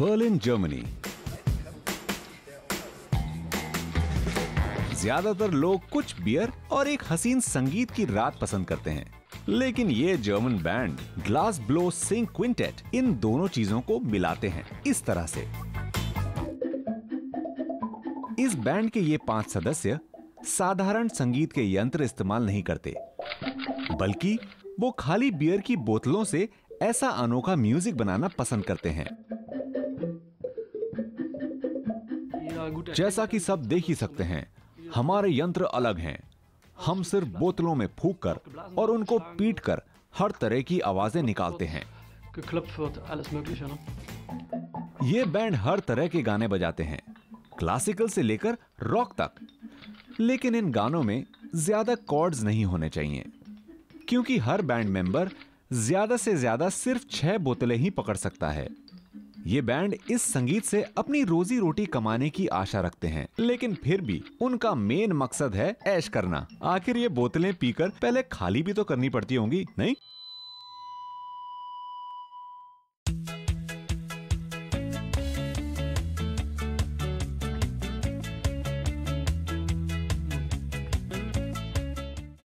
Berlin, Germany. ज्यादातर लोग कुछ बियर और एक हसीन संगीत की रात पसंद करते हैं, लेकिन ये German band glass blow sing quintet इन दोनों चीजों को मिलाते हैं इस तरह से। इस बैंड के ये 5 सदस्य साधारण संगीत के यंत्र इस्तेमाल नहीं करते, बल्कि वो खाली बियर की बोतलों से ऐसा अनोखा म्यूजिक बनाना पसंद करते हैं। जैसा कि सब देख ही सकते हैं, हमारे यंत्र अलग हैं। हम सिर्फ बोतलों में फूंक कर और उनको पीटकर हर तरह की आवाजें निकालते हैं। ये बैंड हर तरह के गाने बजाते हैं, क्लासिकल से लेकर रॉक तक। लेकिन इन गानों में ज्यादा कॉर्ड्स नहीं होने चाहिए, क्योंकि हर बैंड मेंबर ज्यादा से ज्यादा सिर्फ 6 बोतलें ही पकड़ सकता है। ये बैंड इस संगीत से अपनी रोजी रोटी कमाने की आशा रखते हैं, लेकिन फिर भी उनका मेन मकसद है ऐश करना। आखिर ये बोतलें पीकर पहले खाली भी तो करनी पड़ती होंगी, नहीं?